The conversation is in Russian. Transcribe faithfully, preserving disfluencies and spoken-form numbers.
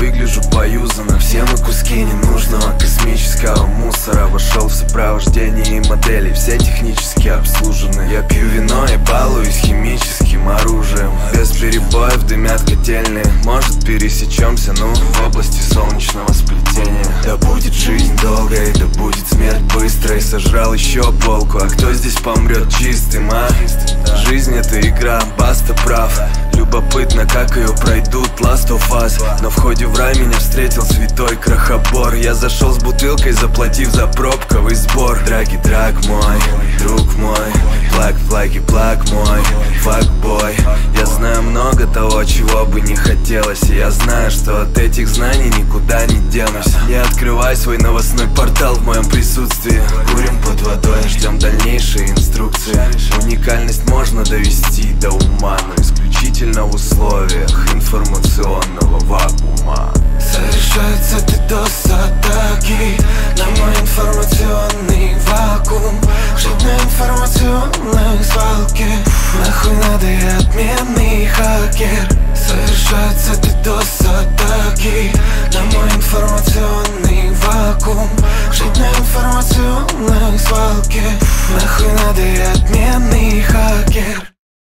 выгляжу поюзанно. Все на куски ненужного космического мусора. Вошел в сопровождение моделей, все технически обслужены. Я пью вино и балуюсь химическим оружием. Без перебоев дымят котельные. Может пересечемся, ну, в области солнечного сплетения. Да будет жизнь долгой, да будет смерть быстрой. Сожрал еще полку, а кто здесь помрет чистым, а? Жизнь это игра, Баста прав. Любопытно, как ее пройдут Last of Us. На входе в рай меня встретил святой крохобор. Я зашел с бутылкой, заплатив за пробковый сбор. Драги, драг мой, друг мой, плаг, плаги, плаг мой, факбой. Я знаю много того, чего бы не хотелось, и я знаю, что от этих знаний никуда не денусь. Не открывай свой новостной портал в моем присутствии. Курим под водой, ждем дальнейшие инструкции. Уникальность можно довести до ума, но исключительно в условиях информационного вакуума. Совершается дедос атаки на мой информационный вакуум. Жить на информационной свалке, нахуй надо и отменный хакер. Совершается дедос.